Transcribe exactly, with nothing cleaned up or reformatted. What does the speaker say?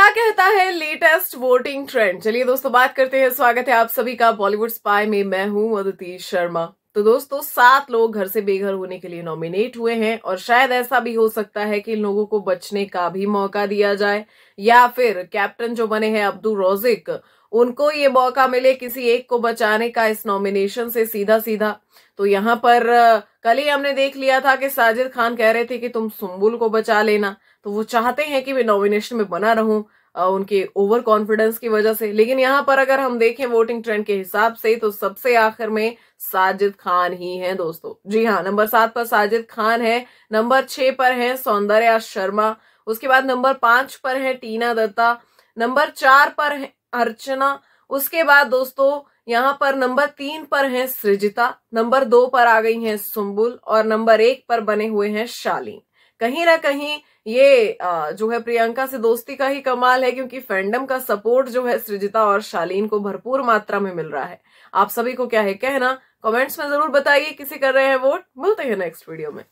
क्या कहता है लेटेस्ट वोटिंग ट्रेंड। चलिए दोस्तों बात करते हैं। स्वागत है आप सभी का बॉलीवुड स्पाई में, मैं हूं अदिति शर्मा। तो दोस्तों सात लोग घर से बेघर होने के लिए नॉमिनेट हुए हैं और शायद ऐसा भी हो सकता है कि इन लोगों को बचने का भी मौका दिया जाए या फिर कैप्टन जो बने हैं अब्दुल रोजिक, उनको ये मौका मिले किसी एक को बचाने का इस नॉमिनेशन से सीधा सीधा। तो यहाँ पर कल ही हमने देख लिया था कि साजिद खान कह रहे थे कि तुम सुम्बुल को बचा लेना, तो वो चाहते हैं कि मैं नॉमिनेशन में बना रहूं उनके ओवर कॉन्फिडेंस की वजह से। लेकिन यहाँ पर अगर हम देखें वोटिंग ट्रेंड के हिसाब से तो सबसे आखिर में साजिद खान ही हैं दोस्तों। जी हाँ, नंबर सात पर साजिद खान है, नंबर छह पर हैं सौंदर्या शर्मा, उसके बाद नंबर पांच पर हैं टीना दत्ता, नंबर चार पर हैं अर्चना, उसके बाद दोस्तों यहाँ पर नंबर तीन पर हैं सृजिता, नंबर दो पर आ गई हैं सुम्बुल और नंबर एक पर बने हुए हैं शालीन। कहीं ना कहीं ये जो है प्रियंका से दोस्ती का ही कमाल है, क्योंकि फैंडम का सपोर्ट जो है सृजिता और शालीन को भरपूर मात्रा में मिल रहा है। आप सभी को क्या है कहना, कमेंट्स में जरूर बताइए किसे कर रहे हैं वोट। मिलते हैं नेक्स्ट वीडियो में।